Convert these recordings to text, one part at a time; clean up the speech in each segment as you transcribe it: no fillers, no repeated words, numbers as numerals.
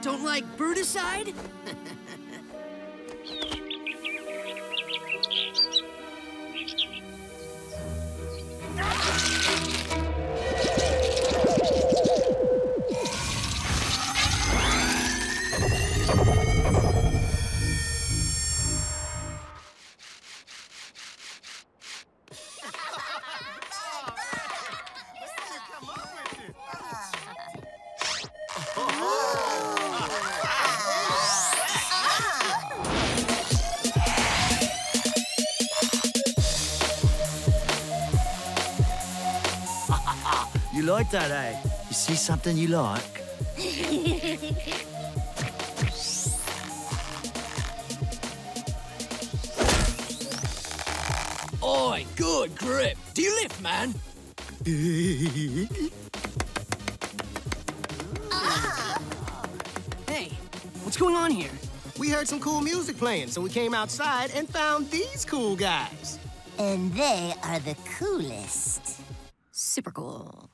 Don't like birdicide? You like that, eh? You see something you like? Oi, good grip. Do you lift, man? Hey, what's going on here? We heard some cool music playing, so we came outside and found these cool guys. And they are the coolest. Super cool.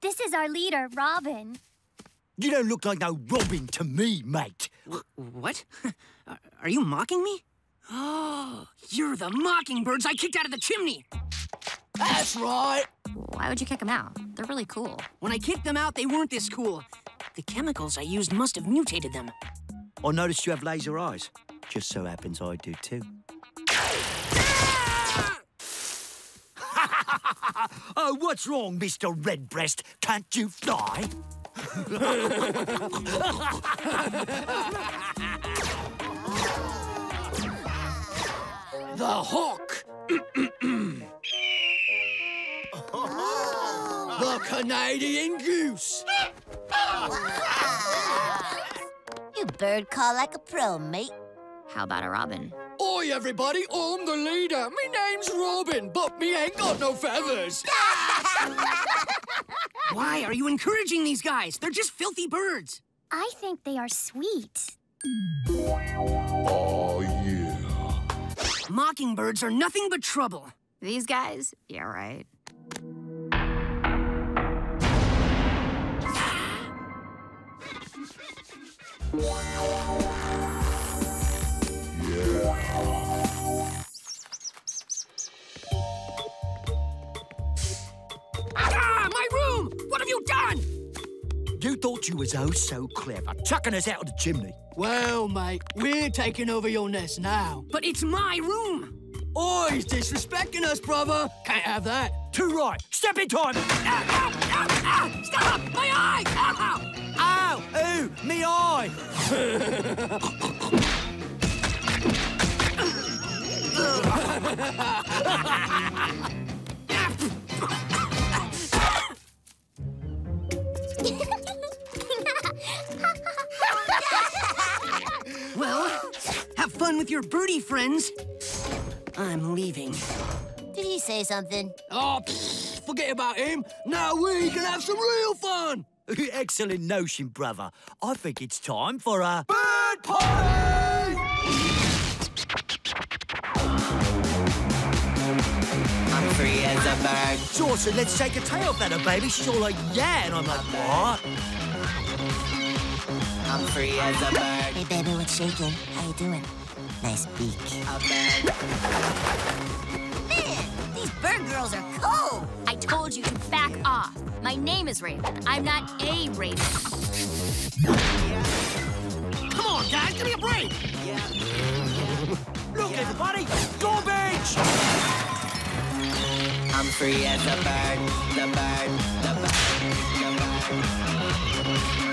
This is our leader, Robin. You don't look like no Robin to me, mate. What? Are you mocking me? Oh, you're the mockingbirds I kicked out of the chimney. That's right. Why would you kick them out? They're really cool. When I kicked them out, they weren't this cool. The chemicals I used must have mutated them. I noticed you have laser eyes. Just so happens I do too. Oh, what's wrong, Mr. Redbreast? Can't you fly? The hawk. The Canadian goose. You bird call like a pro, mate. How about a robin? Oi, everybody, I'm the leader. Me name's Robin, but me ain't got no feathers. Why are you encouraging these guys? They're just filthy birds. I think they are sweet. Oh, yeah. Mockingbirds are nothing but trouble. These guys? Yeah, right. Ah, my room! What have you done? You thought you was oh so clever, chucking us out of the chimney. Well, mate, we're taking over your nest now. But it's my room! Oh, he's disrespecting us, brother. Can't have that. Too right. Step in time! Ow, ow, ow, ow! Stop! My eye! Ow, ow! Ow! Ooh, me eye! Well, have fun with your birdie friends. I'm leaving. Did he say something? Oh, forget about him. Now we can have some real fun. Excellent notion, brother. I think it's time for a bird party! I'm free as a bird. Dawson, let's shake a tail feather, baby. She's all like, yeah, and I'm like, what? I'm free as a bird. Hey, baby, what's shaking? How you doing? Nice beak. A bird. Man, these bird girls are cool. I told you to back off. My name is Raven. I'm not a Raven. Yeah. Come on, guys, give me a break. Yeah. Look, yeah. Everybody, garbage! I'm free as a bird, the bird, the bird, the bird.